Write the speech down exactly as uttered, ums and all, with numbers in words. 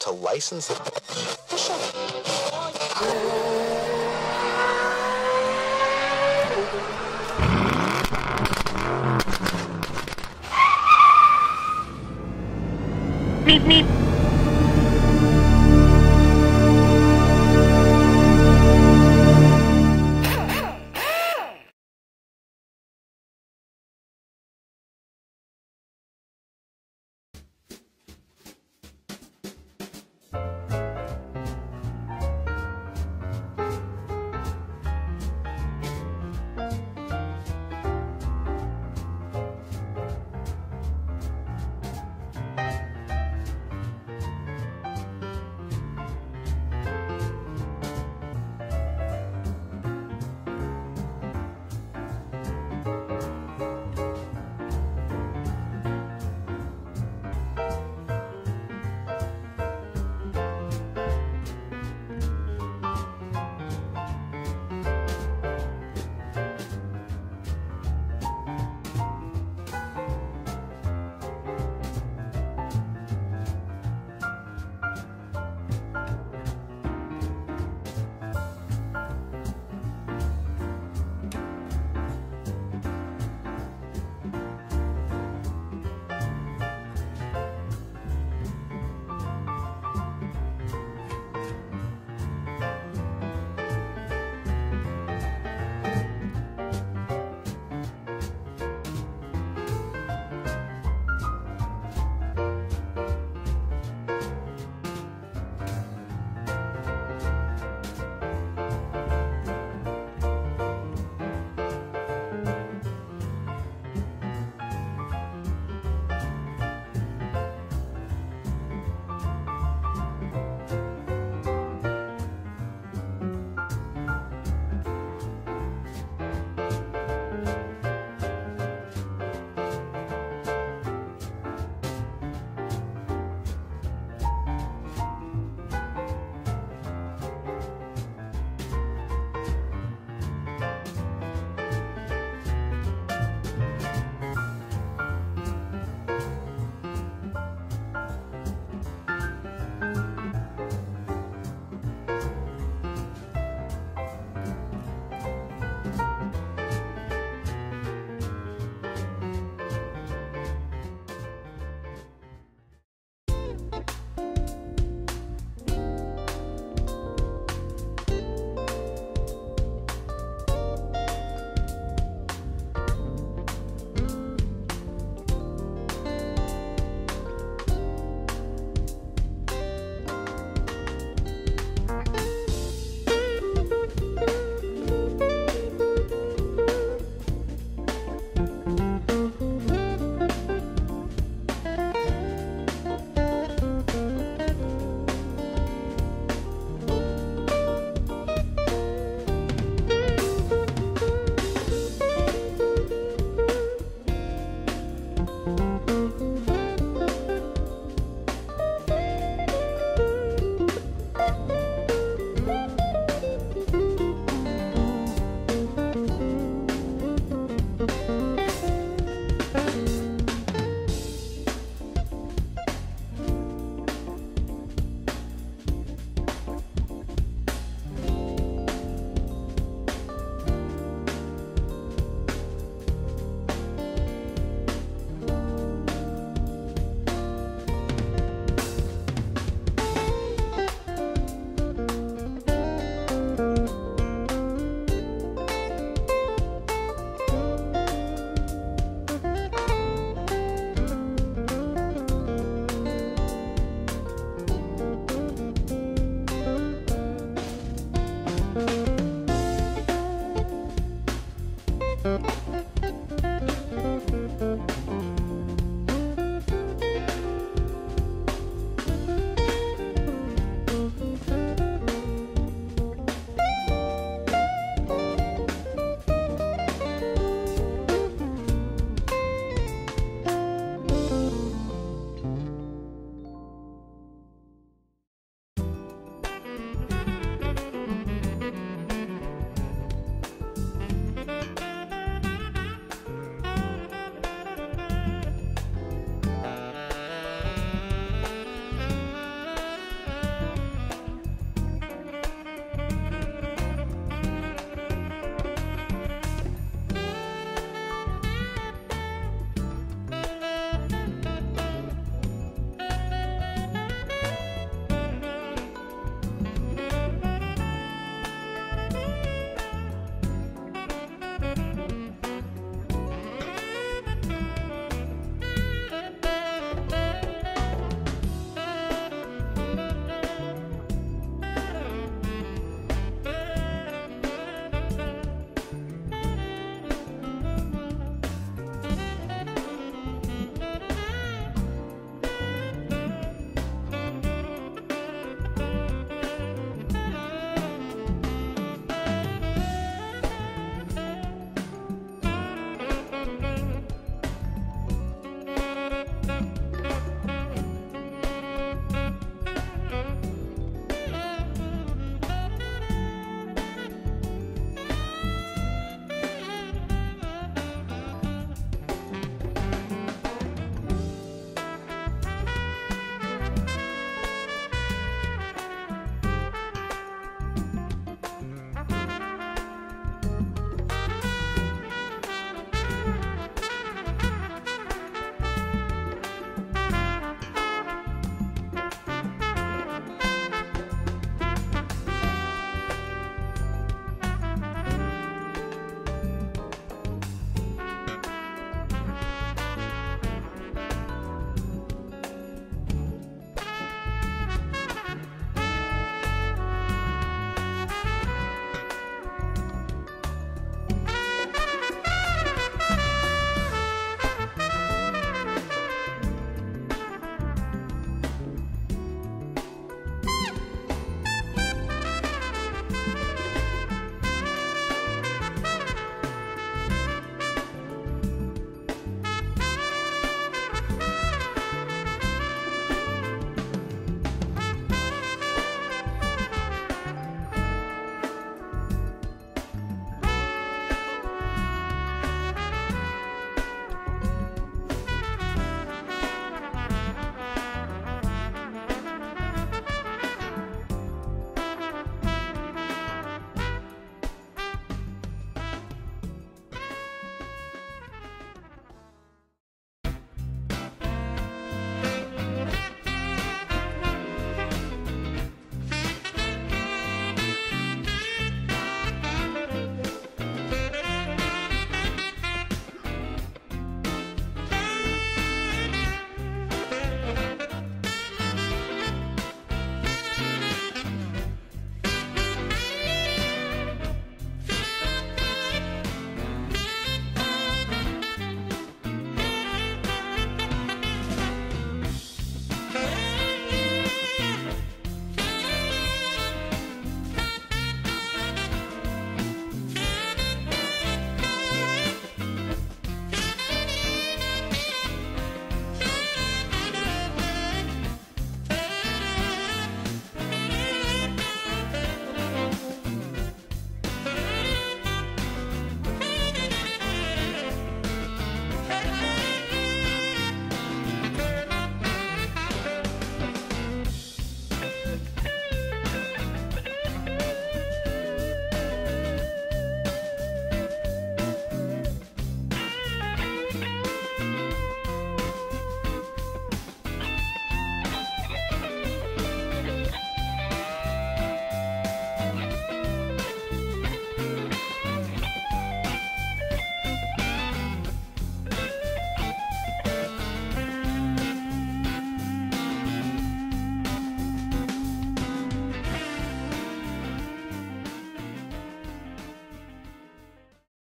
to license the meep meep.